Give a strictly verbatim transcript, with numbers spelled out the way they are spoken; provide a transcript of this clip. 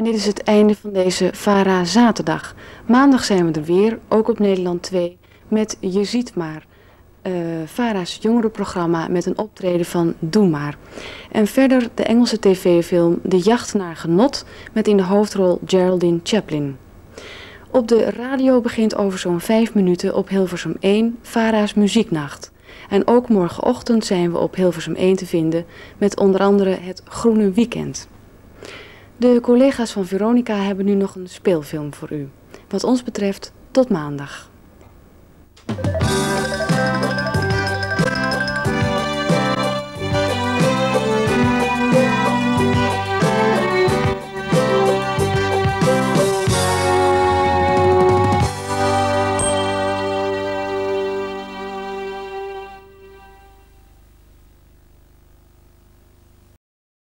En dit is het einde van deze VARA zaterdag. Maandag zijn we er weer, ook op Nederland twee, met Je ziet maar. Uh, VARA's jongerenprogramma met een optreden van Doe Maar. En verder de Engelse tv-film De Jacht naar Genot met in de hoofdrol Geraldine Chaplin. Op de radio begint over zo'n vijf minuten op Hilversum één VARA's Muzieknacht. En ook morgenochtend zijn we op Hilversum één te vinden met onder andere het Groene Weekend. De collega's van Veronica hebben nu nog een speelfilm voor u. Wat ons betreft, tot maandag.